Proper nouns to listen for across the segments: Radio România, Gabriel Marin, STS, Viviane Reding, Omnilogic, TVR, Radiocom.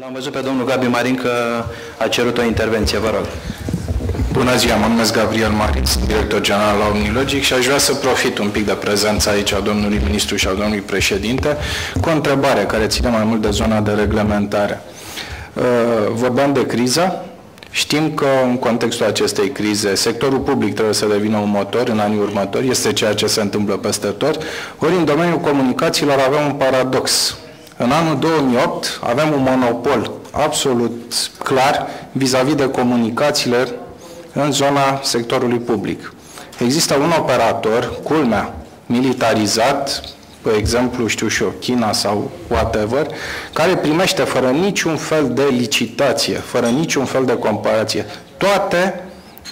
L-am văzut pe domnul Gabi Marin că a cerut o intervenție, vă rog. Bună ziua, mă numesc Gabriel Marin, sunt director general la Omnilogic și aș vrea să profit un pic de prezența aici a domnului ministru și a domnului președinte cu o întrebare care ține mai mult de zona de reglementare. Vorbeam de criză. Știm că în contextul acestei crize sectorul public trebuie să devină un motor în anii următori, este ceea ce se întâmplă peste tot, ori în domeniul comunicațiilor avem un paradox. În anul 2008 avem un monopol absolut clar vis-a-vis de comunicațiile în zona sectorului public. Există un operator, culmea, militarizat, pe exemplu, știu și eu, China sau whatever, care primește fără niciun fel de licitație, fără niciun fel de comparație, toate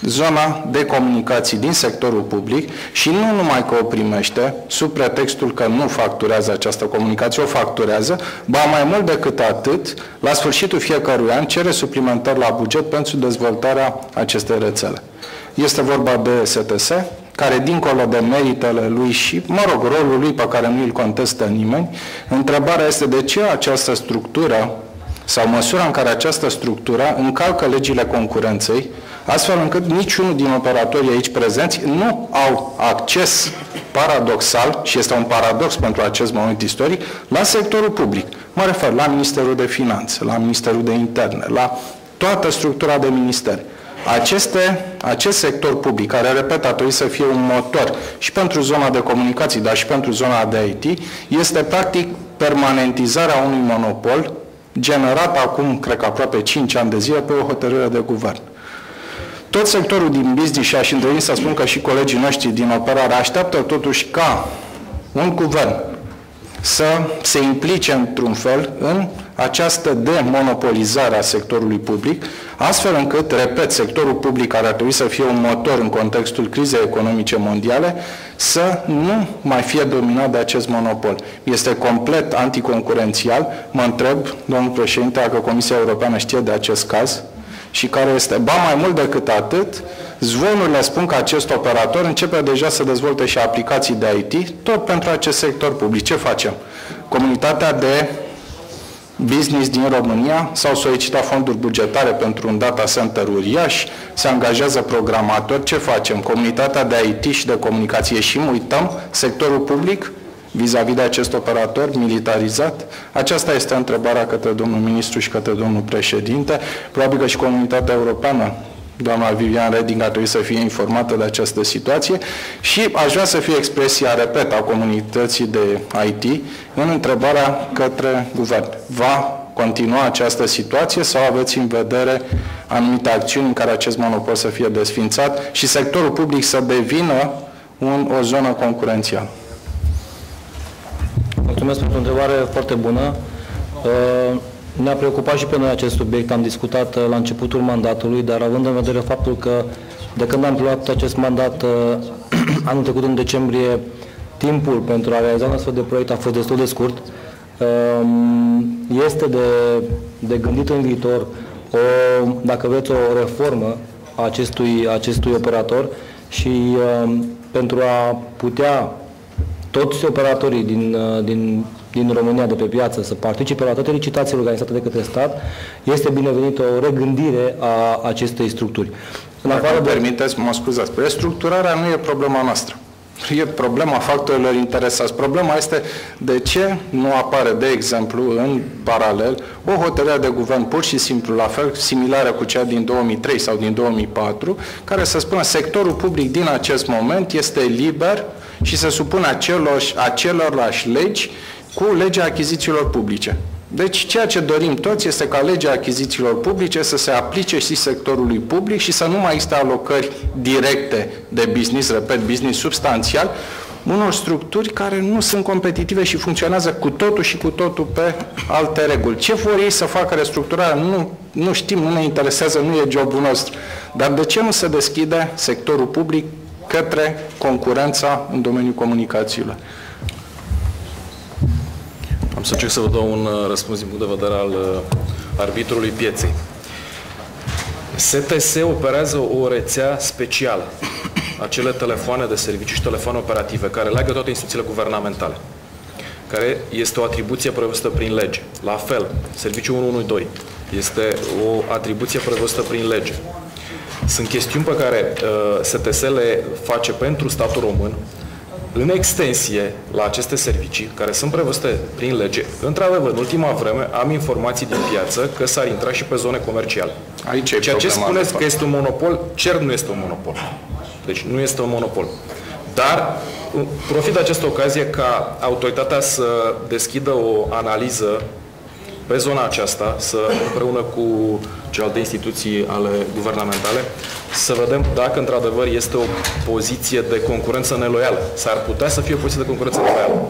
zona de comunicații din sectorul public și nu numai că o primește, sub pretextul că nu facturează această comunicație, o facturează, ba mai mult decât atât, la sfârșitul fiecărui an cere suplimentar la buget pentru dezvoltarea acestei rețele. Este vorba de STS, care dincolo de meritele lui și, mă rog, rolul lui pe care nu îl contestă nimeni, întrebarea este de ce această structură sau măsura în care această structură încalcă legile concurenței, astfel încât niciunul din operatorii aici prezenți nu au acces paradoxal, și este un paradox pentru acest moment istoric, la sectorul public. Mă refer la Ministerul de Finanțe, la Ministerul de Interne, la toată structura de minister. Acest sector public, care, repet, a trebuit să fie un motor și pentru zona de comunicații, dar și pentru zona de IT, este practic permanentizarea unui monopol generat acum, cred că aproape 5 ani de zile, pe o hotărâre de guvern. Tot sectorul din business, și aș îndrăzni să spun că și colegii noștri din operare așteaptă totuși ca un guvern să se implice într-un fel în această demonopolizare a sectorului public, astfel încât, repet, sectorul public care ar trebui să fie un motor în contextul crizei economice mondiale, să nu mai fie dominat de acest monopol. Este complet anticoncurențial. Mă întreb, domnul președinte, dacă Comisia Europeană știe de acest caz și care este. Ba mai mult decât atât, zvonurile spun că acest operator începe deja să dezvolte și aplicații de IT, tot pentru acest sector public. Ce facem? Comunitatea de business din România s-au solicitat fonduri bugetare pentru un data center uriaș, se angajează programatori. Ce facem? Comunitatea de IT și de comunicație și uităm sectorul public vis-a-vis de acest operator militarizat? Aceasta este întrebarea către domnul ministru și către domnul președinte. Probabil că și comunitatea europeană, doamna Viviane Reding, ar trebui să fie informată de această situație și aș vrea să fie expresia, repet, a comunității de IT în întrebarea către guvern. Va continua această situație sau aveți în vedere anumite acțiuni în care acest monopol să fie desfințat și sectorul public să devină o zonă concurențială? Mulțumesc pentru o întrebare foarte bună. Ne-a preocupat și pe noi acest subiect, am discutat la începutul mandatului, dar având în vedere faptul că de când am luat acest mandat anul trecut în decembrie, timpul pentru a realiza un astfel de proiect a fost destul de scurt, este de gândit în viitor, dacă vreți, o reformă a acestui operator și pentru a putea toți operatorii din România de pe piață să participe la toate licitațiile organizate de către stat, este binevenită o regândire a acestei structuri. Dacă permiteți, mă scuzați, restructurarea nu e problema noastră. E problema factorilor interesați. Problema este de ce nu apare, de exemplu, în paralel, o hotărâre de guvern pur și simplu, la fel, similară cu cea din 2003 sau din 2004, care să spună sectorul public din acest moment este liber și se supune acelorlași legi cu legea achizițiilor publice. Deci ceea ce dorim toți este ca legea achizițiilor publice să se aplice și sectorului public și să nu mai există alocări directe de business, repet, business substanțial, unor structuri care nu sunt competitive și funcționează cu totul și cu totul pe alte reguli. Ce vor ei să facă restructurarea? Nu știm, nu ne interesează, nu e jobul nostru. Dar de ce nu se deschide sectorul public către concurența în domeniul comunicațiilor? Am să încerc să vă dau un răspuns din punct de vedere al arbitrului pieței. STS operează o rețea specială, acele telefoane de serviciu și telefoane operative care leagă toate instituțiile guvernamentale. care este o atribuție prevăzută prin lege. La fel, serviciul 112 este o atribuție prevăzută prin lege. Sunt chestiuni pe care STS le face pentru statul român în extensie la aceste servicii care sunt prevăzute prin lege. Într-adevăr, în ultima vreme am informații din piață că s-ar intra și pe zone comerciale. Aici ceea ce spuneți că este un monopol, cer nu este un monopol. Deci nu este un monopol. Dar profit de această ocazie ca autoritatea să deschidă o analiză pe zona aceasta, să împreună cu celelalte instituții ale guvernamentale, să vedem dacă într-adevăr este o poziție de concurență neloială. S-ar putea să fie o poziție de concurență neloială.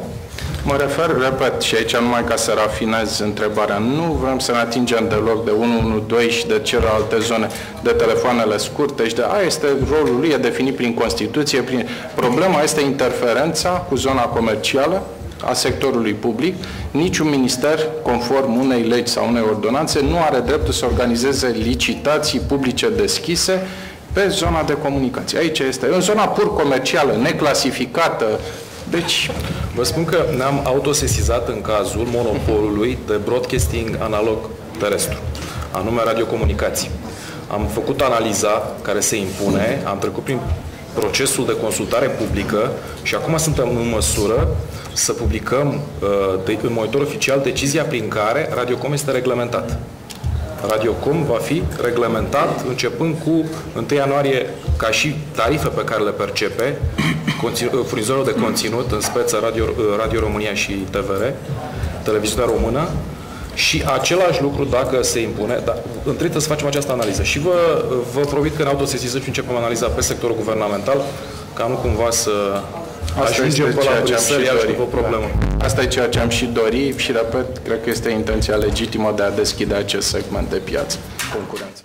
Mă refer, repet, și aici numai ca să rafinez întrebarea, nu vrem să ne atingem deloc de 112 și de celelalte zone, de telefoanele scurte și de aia este rolul lui, e definit prin Constituție. Prin... Problema este interferența cu zona comercială a sectorului public. Niciun minister, conform unei legi sau unei ordonanțe, nu are dreptul să organizeze licitații publice deschise pe zona de comunicație. Aici este. E în zona pur comercială, neclasificată. Deci, vă spun că ne-am autosesizat în cazul monopolului de broadcasting analog terestru, anume radiocomunicații. Am făcut analiza care se impune, am trecut prin procesul de consultare publică și acum suntem în măsură să publicăm în Monitor Oficial decizia prin care Radiocom este reglementat. Radiocom va fi reglementat începând cu 1 ianuarie ca și tarife pe care le percepe furnizorul de conținut, în speță Radio România și TVR, televiziunea română, și același lucru dacă se impune, dar întâi trebuie să facem această analiză. Și vă promit că ne autosesizăm și începem analiza pe sectorul guvernamental, ca nu cumva să... Asta este ceea ce am și dorit și, repet, cred că este intenția legitimă de a deschide acest segment de piață, concurență.